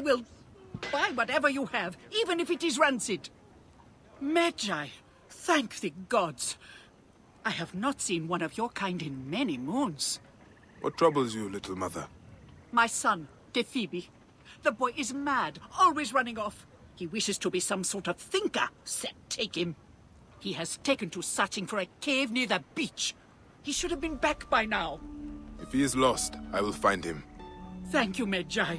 I will buy whatever you have, even if it is rancid. Medjay, thank the gods. I have not seen one of your kind in many moons. What troubles you, little mother? My son, Tefibi. The boy is mad, always running off. He wishes to be some sort of thinker, set take him. He has taken to searching for a cave near the beach. He should have been back by now. If he is lost, I will find him. Thank you, Medjay.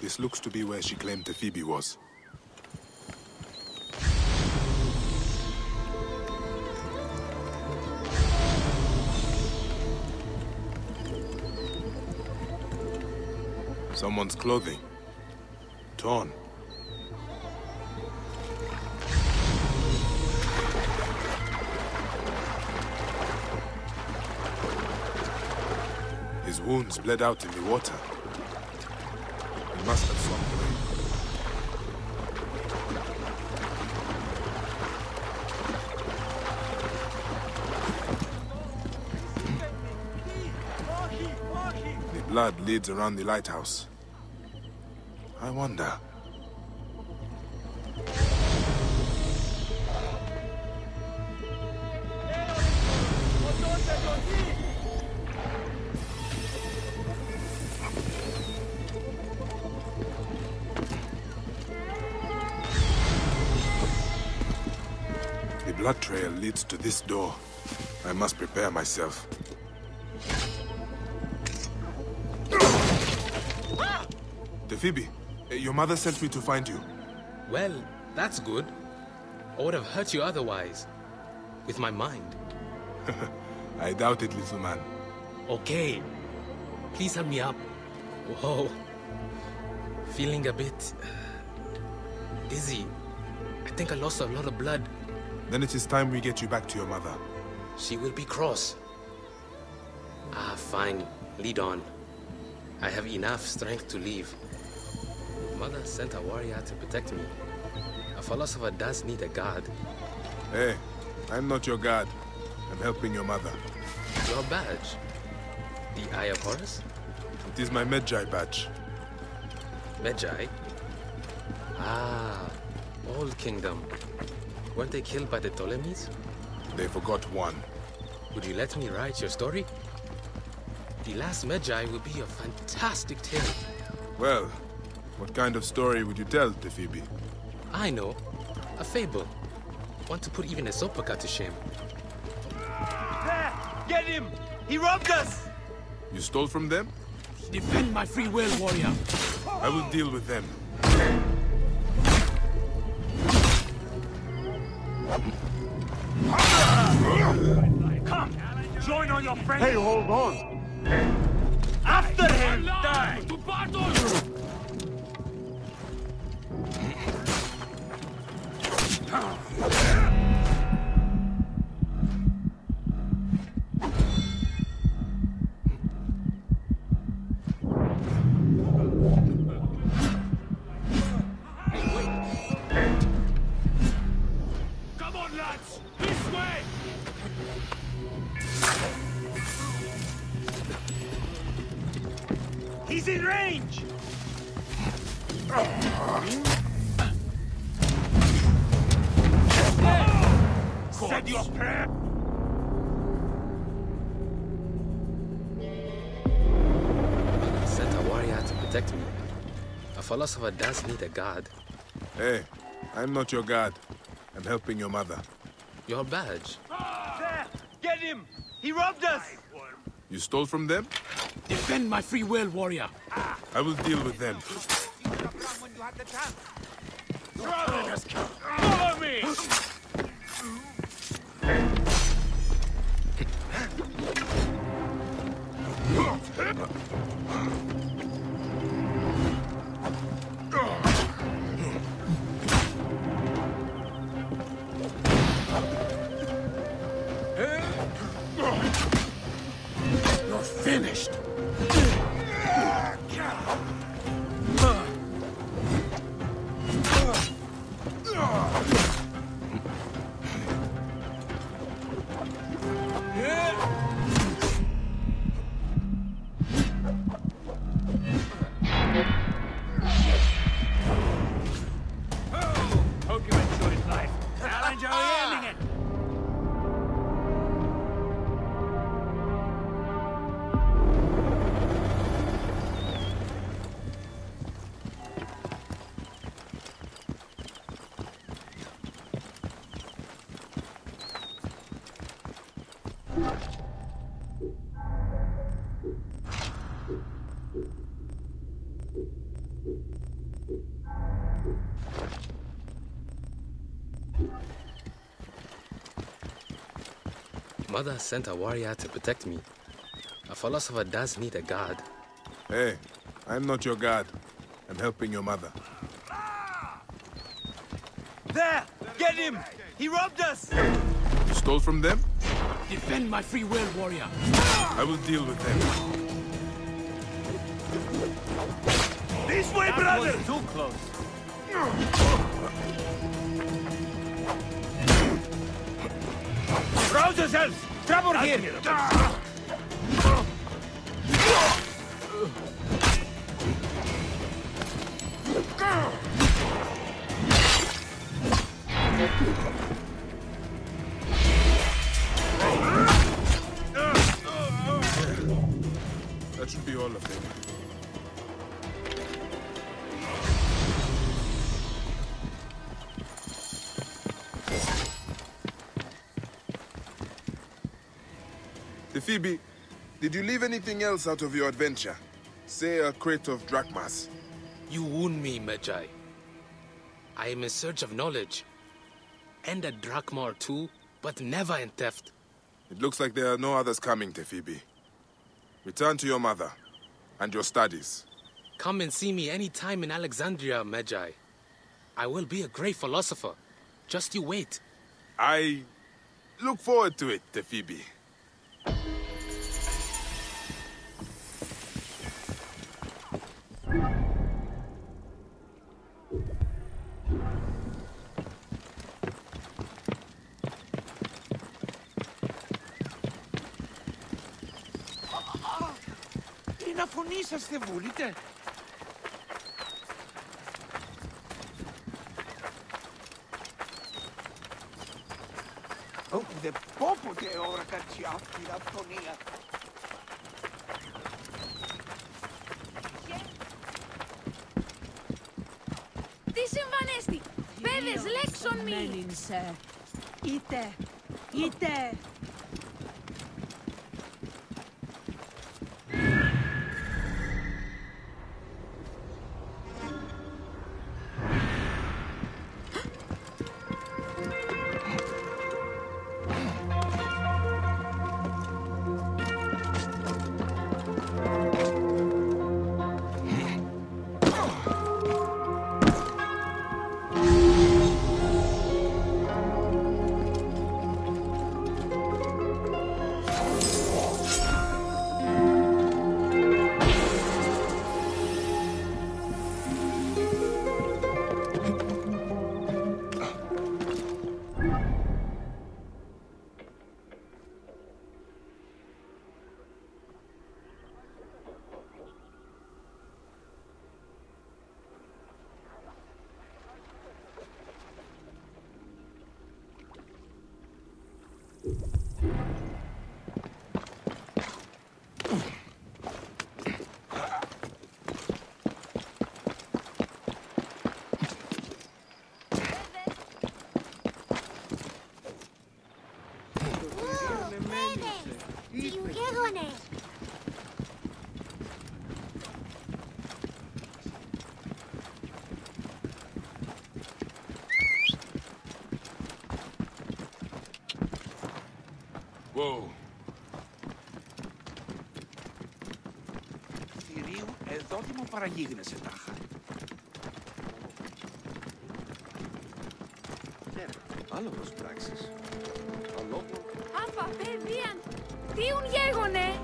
This looks to be where she claimed Tefibi was. Someone's clothing. Torn. His wounds bled out in the water. Must have The blood leads around the lighthouse. I wonder. The blood trail leads to this door. I must prepare myself. Tefibi, your mother sent me to find you. Well, that's good. I would have hurt you otherwise. With my mind. I doubt it, little man. Okay. Please help me up. Whoa. Feeling a bit dizzy. I think I lost a lot of blood. Then it is time we get you back to your mother. She will be cross. Ah, fine. Lead on. I have enough strength to leave. Mother sent a warrior to protect me. A philosopher does need a guard. Hey, I'm not your guard. I'm helping your mother. Your badge? The Eye of Horus? It is my Medjay badge. Medjay? Ah, Old Kingdom. Weren't they killed by the Ptolemies? They forgot one. Would you let me write your story? The last Medjay will be a fantastic tale. Well, what kind of story would you tell, Tefibi? I know. A fable. Want to put even a Sopaka to shame. Get him! He robbed us! You stole from them? Defend my free will, warrior. I will deal with them. Come, join on your friends. Hey, hold on. After him, die. To battle. He's in range! Said your prayer! Sent a warrior to protect me. A philosopher does need a guard. Hey, I'm not your guard. I'm helping your mother. Your badge? Get him! He robbed us! You stole from them? Defend my free will, warrior. I will deal with them. like the damp. Brothers, follow me! You're finished. Mother sent a warrior to protect me. A philosopher does need a guard. Hey, I'm not your guard. I'm helping your mother. There! Get him! He robbed us! You stole from them? Defend my free will, warrior! I will deal with them. This way, that brother! Was too close. Rouse yourselves! Trouble here! That should be all of them. Tefibi, did you leave anything else out of your adventure? Say a crate of drachmas. You wound me, Medjay. I am in search of knowledge. And a drachma or two, but never in theft. It looks like there are no others coming, Tefibi. Return to your mother and your studies. Come and see me any time in Alexandria, Medjay. I will be a great philosopher. Just you wait. I look forward to it, Tefibi. Είσαστε βούλητε. Δε πόποτε ώρα κατσιά αυτή η αυτονία. Τι συμβανέστη. Παιδες λέξον μη. Μέλινσε. Είτε. Whoa. Κυρίου, εδώ τι μου παραγίγνεσαι τάχα. Άλλος πράξης. Αλόγω. Αφα, παιδίαν. Τίουν γέργονε.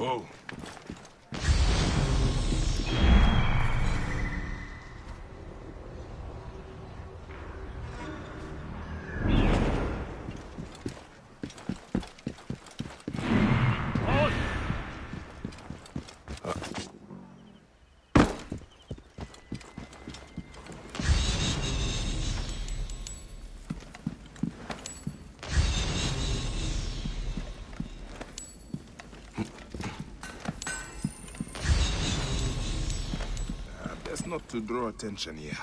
Whoa. Not to draw attention here.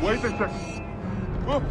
Wait a second. Oh. Okay.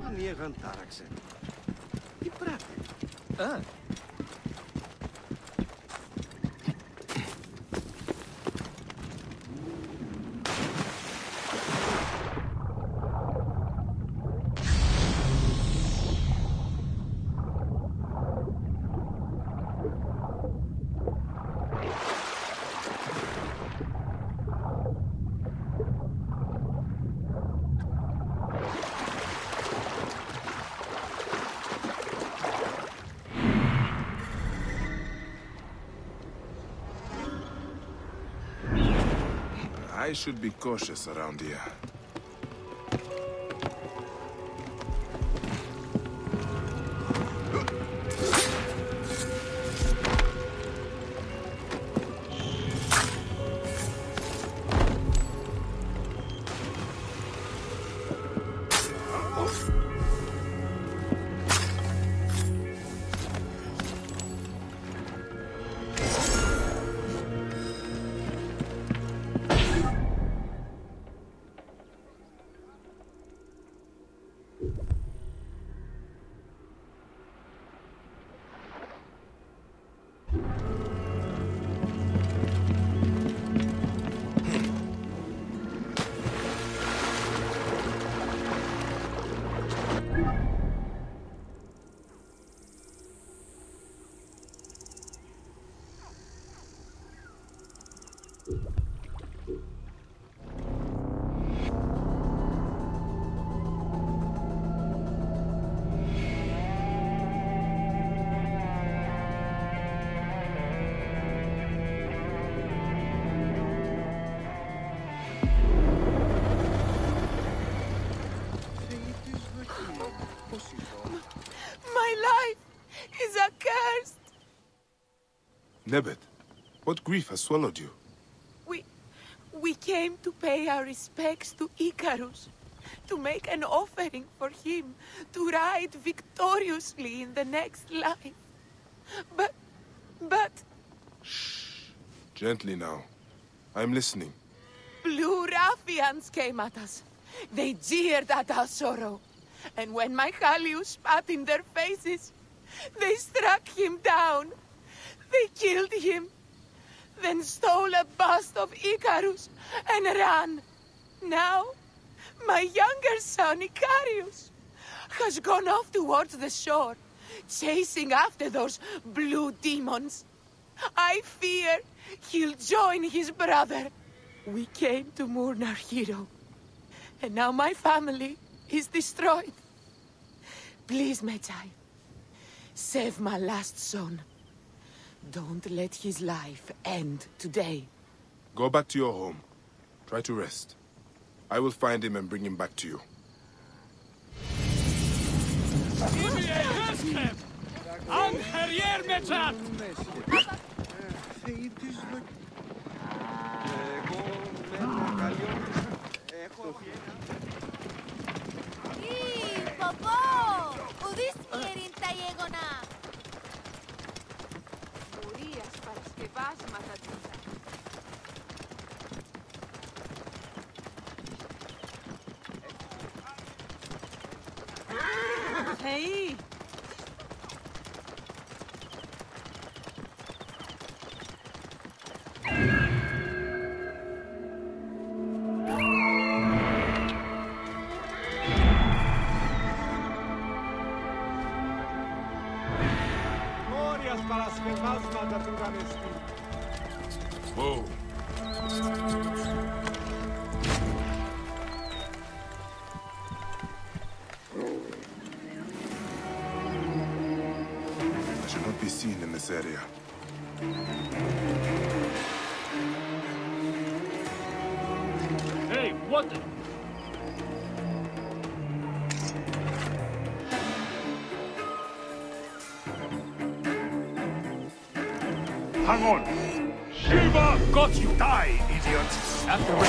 Mani gaan tarxen. Die praat. Ah. I should be cautious around here. Nebet, what grief has swallowed you? We came to pay our respects to Icarus, to make an offering for him, to ride victoriously in the next life. But... Shh. Gently now. I'm listening. Blue ruffians came at us. They jeered at our sorrow. And when my Halius spat in their faces, they struck him down. They killed him, then stole a bust of Icarus and ran. Now, my younger son Icarus has gone off towards the shore, chasing after those blue demons. I fear he'll join his brother. We came to mourn our hero, and now my family is destroyed. Please, Medjay, save my last son. Don't let his life end today. Go back to your home. Try to rest. I will find him and bring him back to you. Hey! Whoa. I should not be seen in this area. Hey, what the... Hang on! Shiva got you! Die, idiot! After me!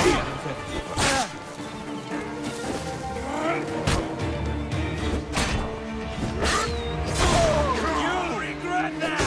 You'll regret that!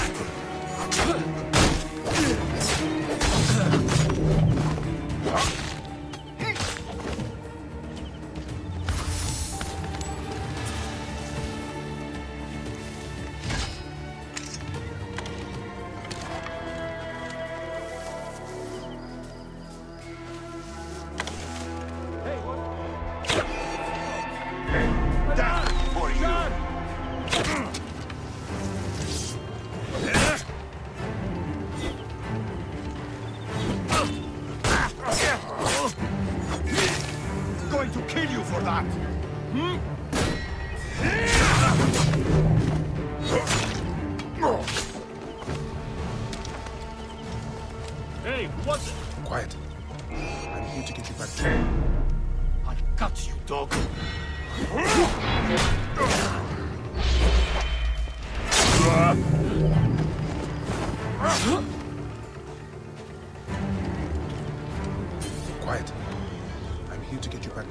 Quiet. I'm here to get you back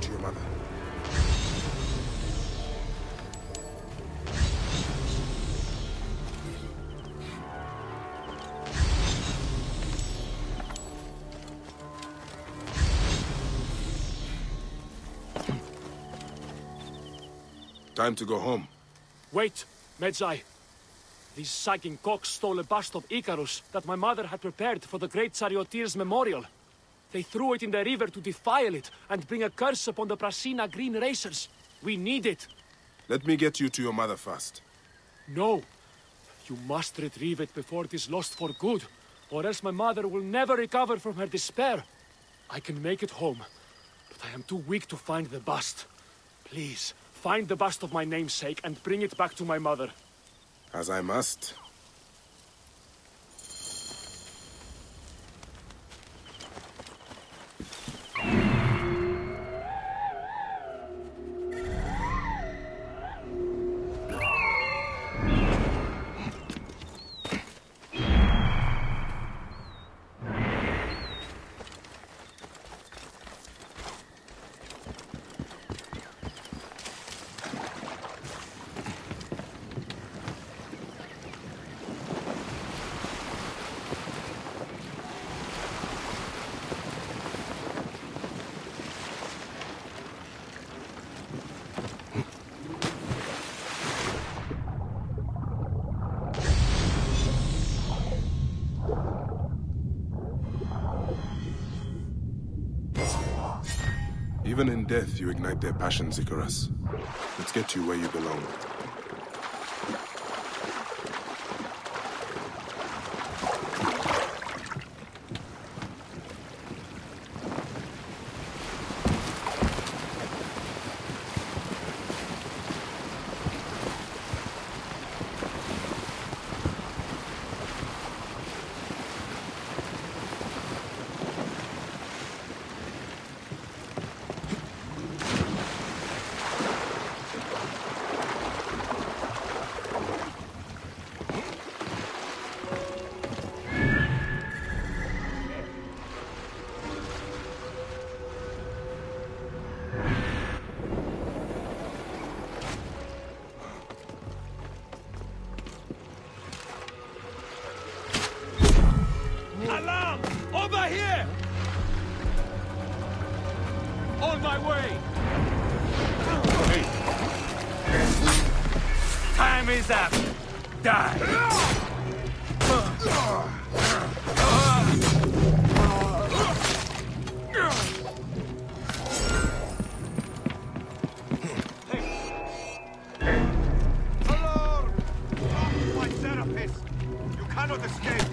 to your mother. Time to go home. Wait, Medjay. These sagging cocks stole a bust of Icarus that my mother had prepared for the great charioteer's memorial. They threw it in the river to defile it and bring a curse upon the Prasina green racers. We need it. Let me get you to your mother first. No. You must retrieve it before it is lost for good, or else my mother will never recover from her despair. I can make it home, but I am too weak to find the bust. Please, find the bust of my namesake and bring it back to my mother. As I must. Even in death, you ignite their passion, Zikoras. Let's get you where you belong. on my way! Hey. Time is up! Die! Hello! My therapist! You cannot escape!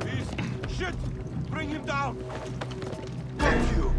Please, shit! Bring him down! Thank you!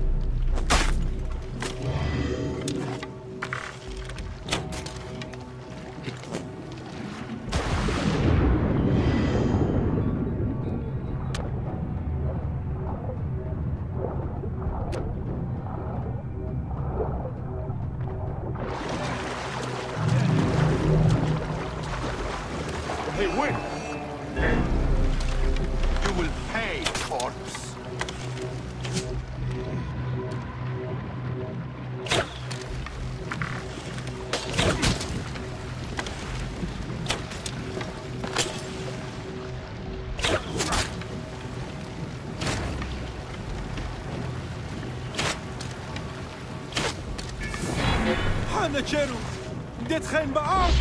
Cheru, dit geen beaard!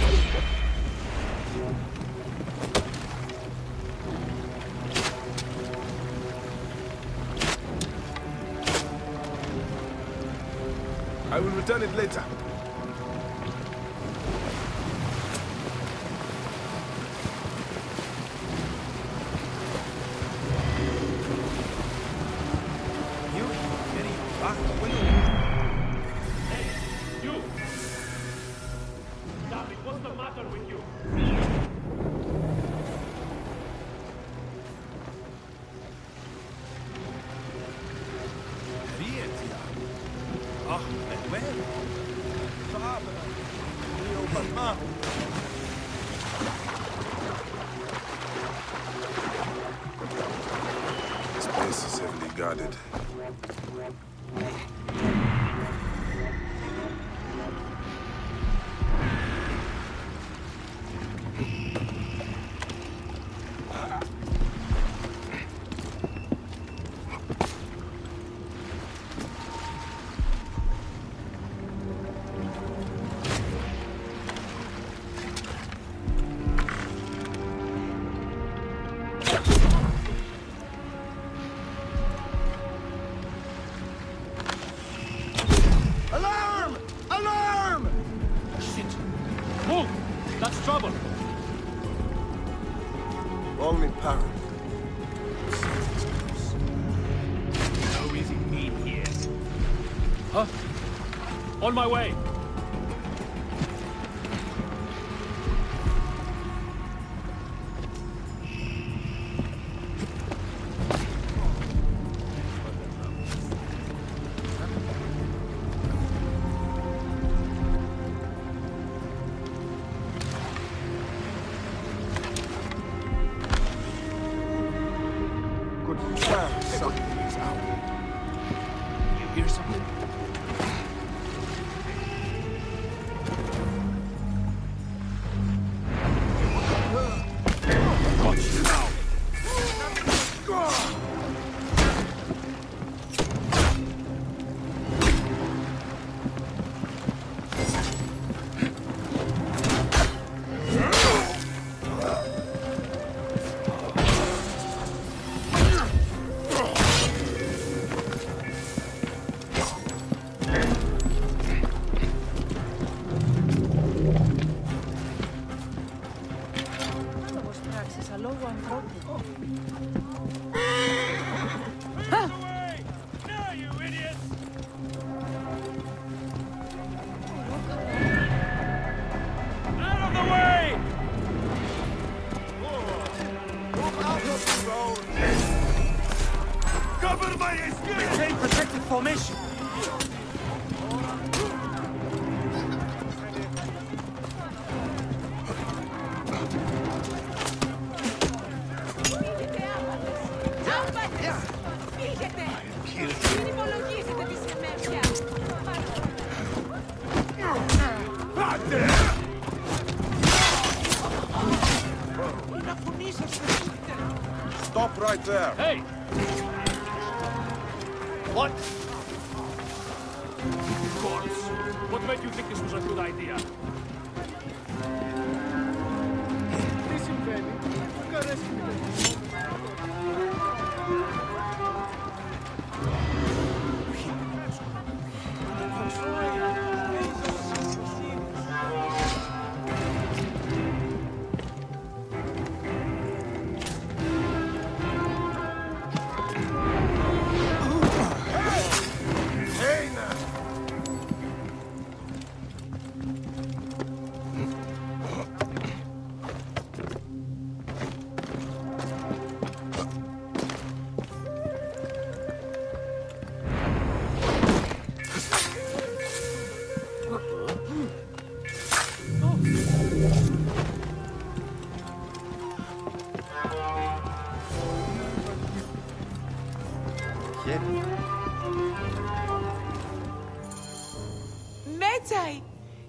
I will return it later. On my way! Stop right there! Hey! What? corpse. What made you think this was a good idea? Listen, baby. You gotta rescue me.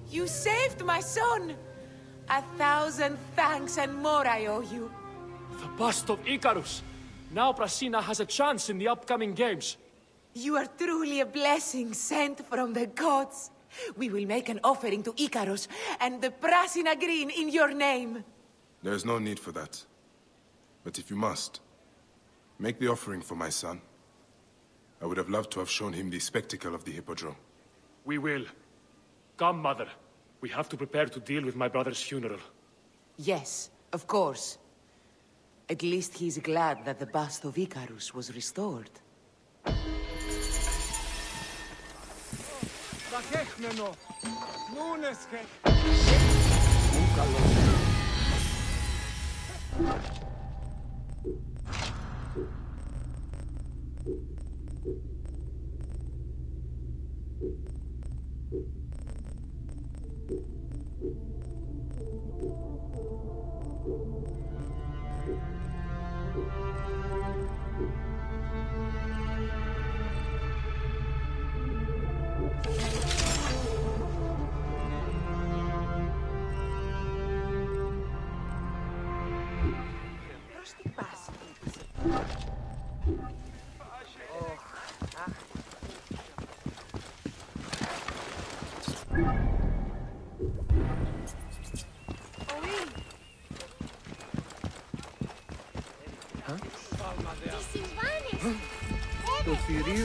You saved my son! 1,000 thanks and more I owe you. The bust of Icarus! Now Prasina has a chance in the upcoming games. You are truly a blessing sent from the gods. We will make an offering to Icarus and the Prasina green in your name. There is no need for that. But if you must, make the offering for my son. I would have loved to have shown him the spectacle of the Hippodrome. We will. Come, Mother. We have to prepare to deal with my brother's funeral. Yes, of course. At least he's glad that the bust of Icarus was restored.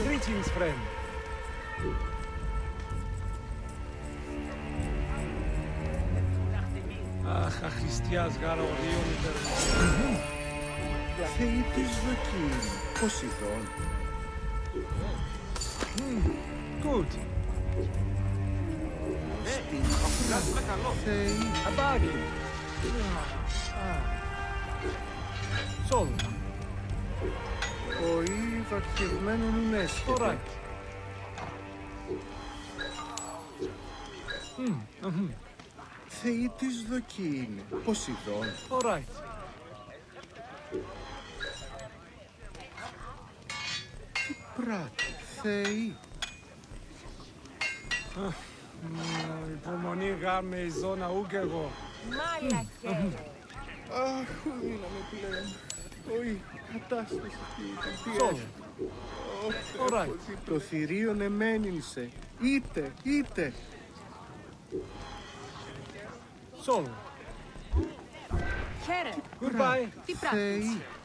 Greetings, friend. Χριστιάς γάρα ορίο μητέρα. Θεήτης Βακίν, Ποσειδών. Good. Θεή Αμπάρι. Σόλ. Ο Ήβ αρχευμένων Ουνέσχετα. Θεή της δοκή είναι, Ποσειδών. Ωραία. Τι πράτη, Θεή. Υπομονή γάμε η ζώνα ούγκεγο. Μάλαχε. Αχ, δύναμε πλέον. Όχι, κατάσταση τι έγινε. Ωραία. Το θηρίο εμένεινσε. Είτε, είτε. Solo. Goodbye. Τι πράγμα.